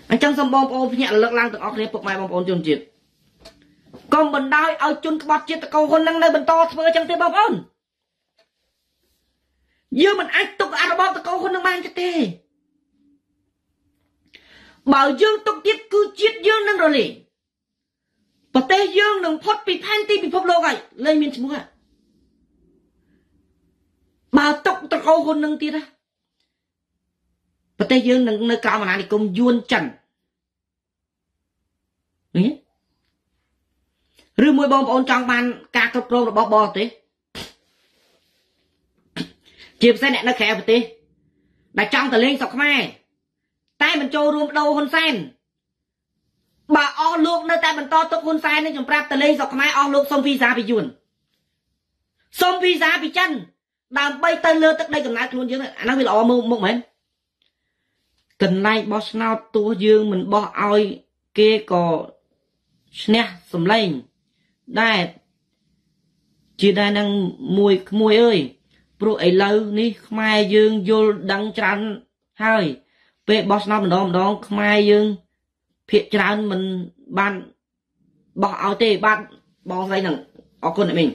anh trong sầm bom ôn nhẹ lực lang từ óc này buộc mai bom ôn chôn chìm còn mình đau ao chôn cái bọt chết từ câu hôn năng nơi mình to vơ chân tê bom ôn dương mình ăn tục ăn bom tao câu hôn nó mang cho tê bảo dương tục tiết cứ chết dương nâng rồi liền và tê dương đừng phốt bị than ti bị phốt lô rồi lên miền trung à bảo tục tao câu hôn nâng tiết á và tê dương đừng nơi cao mà này công duôn trần đấy rồi mùi bom ôn trong bàn ca cột pro là bò bò tê chịp xe nè nó khẽ một tí bà trong tờ lên sọc mai tay mình cho ruộng đâu hôn sen bà o luộc nơi tay mình to tốt hôn sen nên chúng ta tờ lên sọc mai o luộc xong visa bị dùn xong visa bị chân đàm bay tay lơ tất đây cầm lái luôn chứ nó bị lo mộng mình cần này boss nào tua dương mình bỏ oi kia có nè sầm lên đây chỉ đang mùi ơi Bro ấy lâu ní mai dương vô đăng trăn hơi về boss năm đó mai dương phiệt trăn mình ban bỏ áo tê ban bỏ dây nặng ở con mình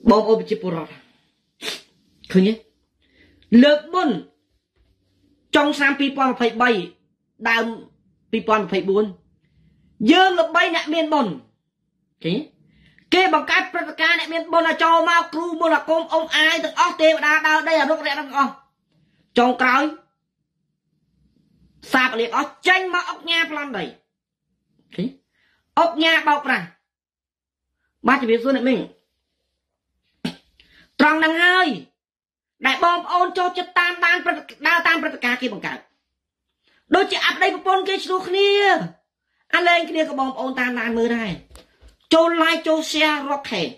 bỏ ô bị chụp rồi không nhé lớp bốn trong sang pipon phải bay đam pipon phải buồn dương lớp bay nặng miền bồn kì kê bằng cách practica này miền bồn là cho mau crew bồn là công ông ai từng óc tê đào đây là lúc rẽ đang con trong cái sạp liền óc tranh mà óc nha plan đầy kì óc nha bọc ra ba chỉ biết số này mình tròn đằng hai đại bom ôn cho tam tan đào tam practica kia bằng cách đôi chị áp đây một con kia xuống kia anh lên kia có bom ôn tan tan mưa này cho like cho share rock hè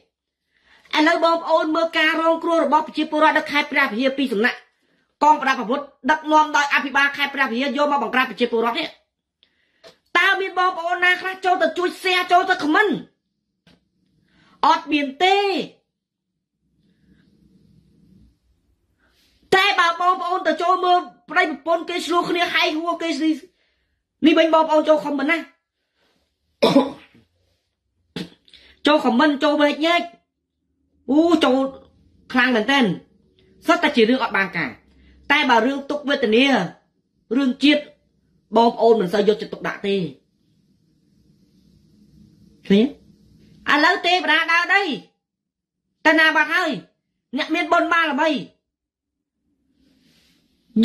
anh lấy bom ôn mưa cà rong cua bom chip pora đắc hai pra hiệp pi sủng nặng con pra phật đắc nom đòi api ba hai pra hiệp vô mà bằng pra chip pora đấy tao biết bom ôn na khác cho tao chui xe cho tao comment ọt biển tê tay bảo bom ôn tao cho mưa đây một con cây xuống kia hay hua cây gì đi bên bom ôn cho comment này cho comment cho về nhé, cho khang mình tên, rất ta chỉ riêng ở bàn cả, tai bà riêng tục về tình yêu, riêng chiết, bom ôn mình sao vô cho tục đại tê, thế, à lấy tê ra đào đây, ta nào bạn ơi, nhận miên bôn ba là bay,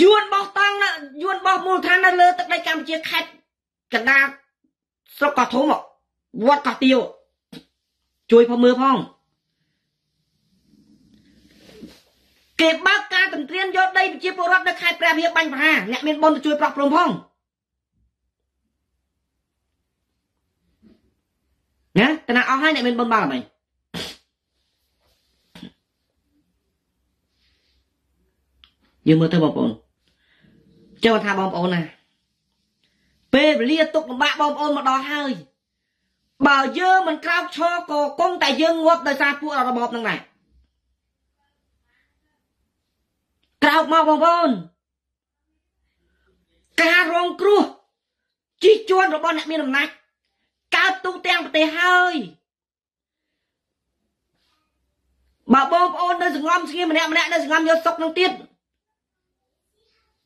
yuan bọc tăng nè, yuan bọc mùa tháng nè lơ, tất đây cầm chiếc khách, cả đa, sao có thố một, vót có tiêu. Chui phong mưa phong kịp bác ca tầm tiên vô đây chiếc bộ rắp được khai prem hiếp bánh phá nhạc miền bôn chui bọc rộng phong nhá, tên nào hai nhạc miền bôn bao mày như mưa tới bóng ôn cho tha bóng ôn nè bê liên tục bạ bóng ôn mà đo hơi bảo dơ mình cao cho cô công tại dương ngọt đời xa phụ là bọp năng này cao màu bông bông ca rong cru chi chuôn rồi bọn nạc miên làm nạch cao tu tèng và tê hơi bảo bông bông nơi rừng ngom kia mà nẹ nơi rừng ngom vô sốc năng tiết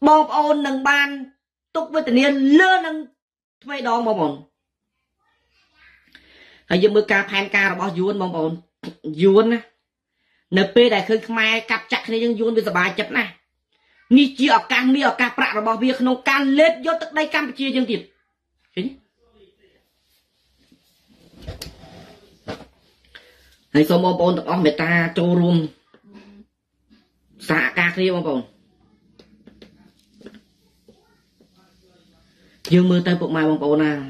bông bông nâng ban tục với tình yên lơ nâng thuê đó bông bông hãy dùng mưa ca phan ca bỏ yuan bông bồn yuan á np đại khơi mai cặp chặt này nhưng yuan bây giờ bài chặt này ni chia càng ni ở ca prạ rồi bỏ việc nông can lết vô tất đây Campuchia dân tiệt hãy xong bông bồn ông mẹ ta cho luôn xả ca kia bông bồn dương mưa tay bộ mai bông bồn à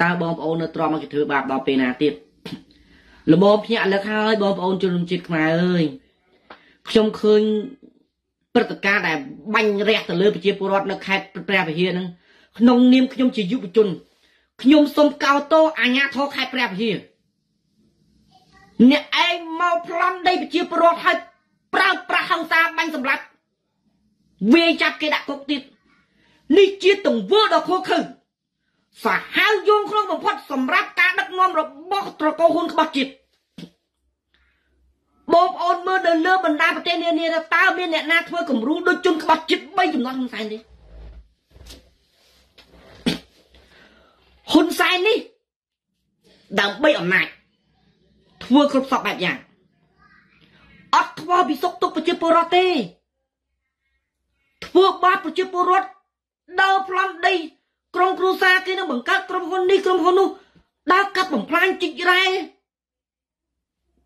ta bom ôn nó tròn mà cái thứ bạc đó pena tiếp là bom nhẹ là khai bom ôn cho lùng chích mày ơi trong khơi bất cả đại banh rẹt từ lưới bịch bột nó khai prep hiền nông niêm nhôm chỉ giúp chun nhôm sôm cao to anh nhá thô khai prep hiền nè em mau plum đây bịch bột hay prau prau hang ta banh sầm lát về chặt cái đại cục tiếp đi chia từng vỡ đó khô khử và hao dung không bằng phật sầm ráp cá đất ngon rồi bóc trò câu hôn bóc chít bom ôn mưa đơn lơ bần đa và tên nè nè tao bên nè na thôi cùng rú đôi chân bóc chít bay chúng nó không sai đi hôn sai đi đằng bay ở này thưa không sọt bẹp nhàng ắt thua bị sốc tục với chiếc porote thua ba với chiếc porot đau plon đi Krong Krusa kia nó bằng cắt Krong Hon nu đau cắt bằng plan chích ra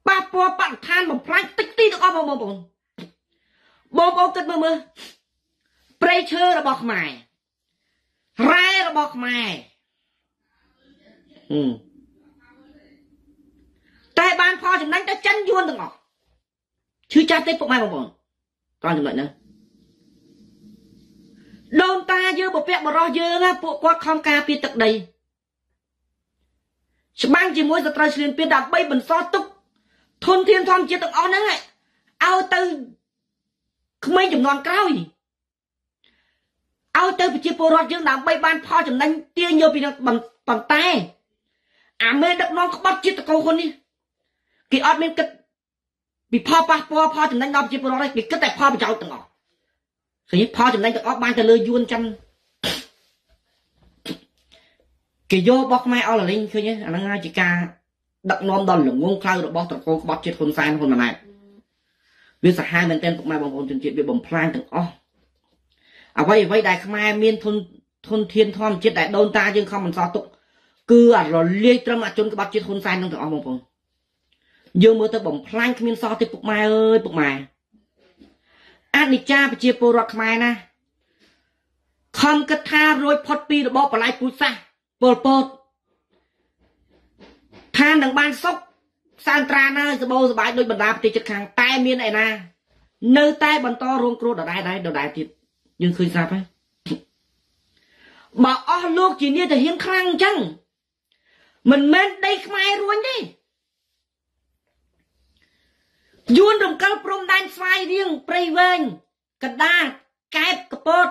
ba po bạn than bằng plan tích tí được không bom cất mơ mơ pressure là bọc mày rai là bọc mày tay ban pho chúng đánh tay chân vuông từng ngọc chứ cha tết phụ mai bom con đừng lợi nữa đôn ta dơ bộ phép bộ rõ dơ là bộ quát không ca phía tật đầy Sbank chỉ muốn giật ra xuyên phía đạp bây bần so túc thôn thiên thôn chia tầng on nắng này, ao từ mấy chục ngọn cao gì, ao từ bị chia bồ rát dương đám bay ban pha chấm đánh tia nhiều bị bằng bằng tay, à mấy đợt non bắt chia tầng câu con đi, kỳ ót mấy cái bị pha chấm đánh non chia bồ rát này bị cất tại pha bị cháu tầng on, thì pha chấm đánh tầng on ban từ lơi vuông chăn, kỳ vô bóc mai ao là linh thôi nhé, anh ngay chỉ ca. Đặc non đòn lủng ngôn khâu được bao tật cô bắt chết con san con này vì sao hai bên tên cũng mai bằng ôn chuyện chuyện bị bầm phai từng o à vậy vậy đại khmer miên thôn thôn thiên thom chết đại đôn ta nhưng không mình so tụng cứ à rồi liệt trâm à chôn cái bắt chết con san trong từng o bằng dương mới tới bầm phai miên so tiếp bục mai ơi bục mai anh đi cha bị chia bồ rọt khmer na không cất tha rồi phật pi được bao lại phu sa bồ bồ than đằng ban sóc san tra nơi sờ bầu sờ bãi đôi bàn đạp thì chật hàng tai miên này na nơi tai bàn to ruộng cua đỏ đai thì nhưng khơi sao đấy bảo o lô chỉ nia thì hiên khang chăng mình men đây mai ruộng đi duôn đồng cao prom đan phai riêng prey veng cật đa kẹp cột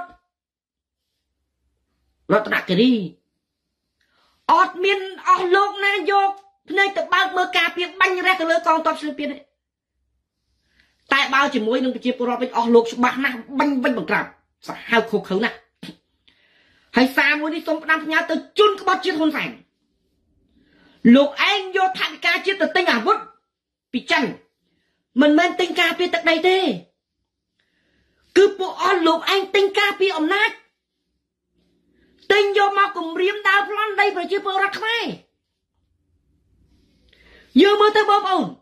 lót đạc kiri ọt miên o lô na vô nơi tập bao mơ cà phê bánh ra cái lưỡi con tóc xinh này tại bao chỉ muối nông chiệp pro bên ở lục bạc na bánh bánh bằng cạp sao hao khô khấu nè hay xa muối đi sống năm nhá từ chun cái bát chiết hôn sành lục anh vô thạnh ca chiết từ tinh à vút bị chăn mình men tinh ca phê tận đây thế cứ bộ ở lục anh tinh ca phê ẩm nát tinh vô mau cùng riêng đào lon đây phải chiệp pro ra khai dơ mơ tới bom ồn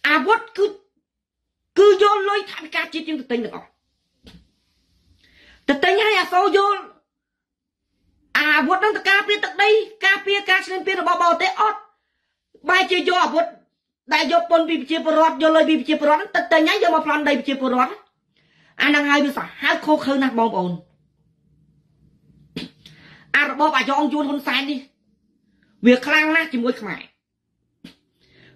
à vót cứ vô lôi thằng ca chết nhưng tự tin được không tự tin hay à sao vô à vót đang tự ca pia tự đây ca pia ca xin pia là bao bao té ót bài chơi vô à vót đại vô pon bị chơi pro vô lôi bị chơi pro tự tin nhá vô mà plan đây bị chơi pro anh đang hay bị sợ hãi khô khơi nè bom ồn à rồi bao bà cho ông Jun con sai đi việc khang nát chỉ mỗi khải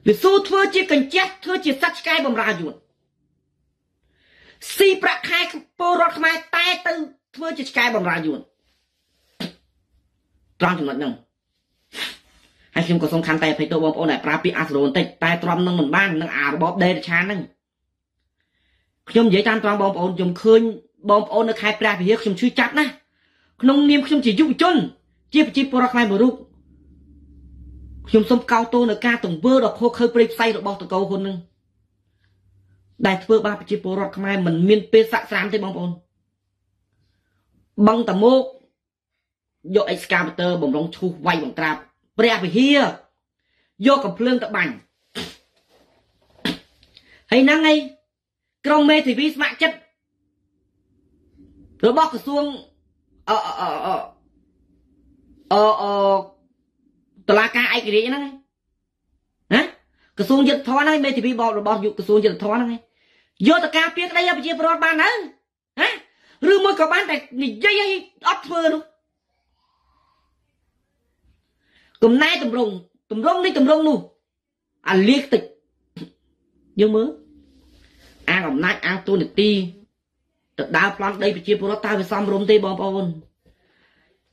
việc số thưa chỉ cần chết thưa chỉ sát cái bầm ra ruột si bạc khai bồ rọt khải tai từ thưa chỉ cái bầm ra ruột tròn chừng nè anh xem có song khăn tay thấy tôi bóp ô này prapi asron tay tai tròn nâng mình ban nâng à bóp đây là chán nâng trong dễ tan tròn bóp ô trong khơi bóp ô nó khai prapi hết trong suy chặt nè nông nghiệp trong chỉ dụng chân chỉ bồ rọt khải bồ rục chúng xông cao tô là ca từng vơ đọc khô khơi bơi say đọc bao từ câu hôn nưng đại vơ ba chiếc bồ rọt mai mình miên pê sạ sám thế bông bông băng tầm mốc do excavator bồng rong chu vay bồng trap bè về hia do cầm phượng tập bành hay năng ngay trong mê thì vi mạng chất rồi bóc cái xuông tôi là ca ai cái gì nữa hả cái xuồng giật thon này mấy thì bị bọt dụ cái xuồng giật thon này vô tất cả biết đây là bị bọt ban nữa hả rư mới có ban tại gì dây ót phơ luôn cùng nay tụm rong đi tụm rong luôn à liệt tịch nhớ mớ ăn hôm nay ăn tôi được ti tụt đào plant đây bị bọt tao bị xăm rôm tê bọt bọt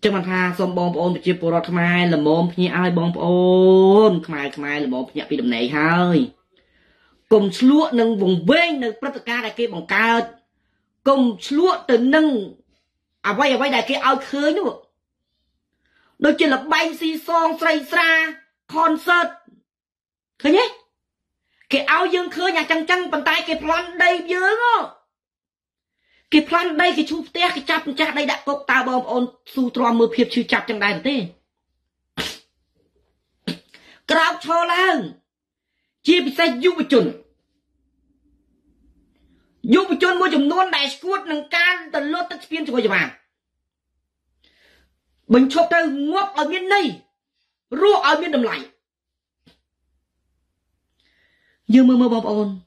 chừng mà tha xong bom bom bị chia bồ rọt khmer là mồm như ai bom bom khmer là mồm như bị đầm này hơi cùng lúa nâng vùng ven nâng tất cả đại kia bằng cao cùng lúa từ nâng à vậy đại kia ao khơi nữa đôi khi là bay si song say xa concert thấy nhé cái ao dương khơi nhà trăng trăng bàn tay cái plan đây dướng không cái plan đây cái chụp té cái chắp chặt đây đã cột tao bom ôn su tro mưa phep chư chặt chẳng đây mà thế cào cho lên chia bị sai du bị chun mua chùm nón đại squat nâng can từ lót tới phiên cho coi chùm à mình chụp tới ngóc ở miền này ruột ở miền đầm lại như mưa bom ôn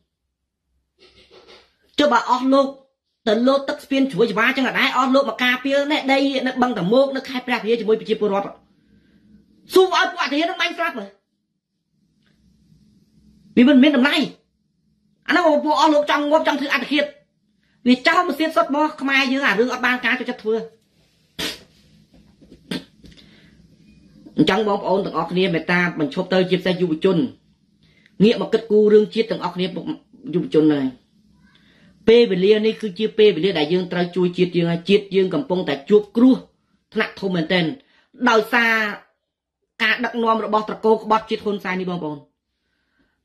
cho bà off luôn từ lô tắc phiên chuối chả chẳng là đái on lô mà cà phê này đây nó bằng tẩm mốc nó khai ra phía chỉ môi bị chia bột rồi, su vào quả thì nó manh lắm rồi, vì mình biết làm này anh nó bộ ở lục trong ngõ trong thứ ăn thiệt vì cháu một xiết sót bó mai dưới là rương ở ban cá cho chất vừa trong bóng ôn từng óc niệm người ta mình chụp tới chụp xe du chun nghĩa mà kết cù rương chiết từng óc niệm du chun này pê về lia này cứ chia pê về lia đại dương trai chui chiết dương cầm pông tại chuột cua nặng thô mền tên đào xa cả đặc nom rồi bọt cô bọt chiết hôn sai đi bong bong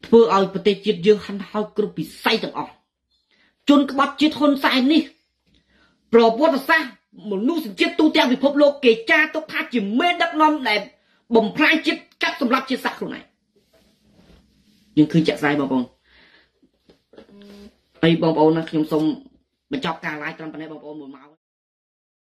vừa ở bờ chiết dương hăn hao cướp bị say từng óc chun cái bọt chiết hôn sai ní bỏ bọt xa một nụ chiết tu theo vì phốp lô kể cha tóc tha chỉ mê đặc nom để bầm phai chiết cắt sầm lấp chiết sạc luôn này nhưng cứ chạy sai bong bong ai bong bong nó không xong mà cho cả lại trong phần này bong bong mùi máu.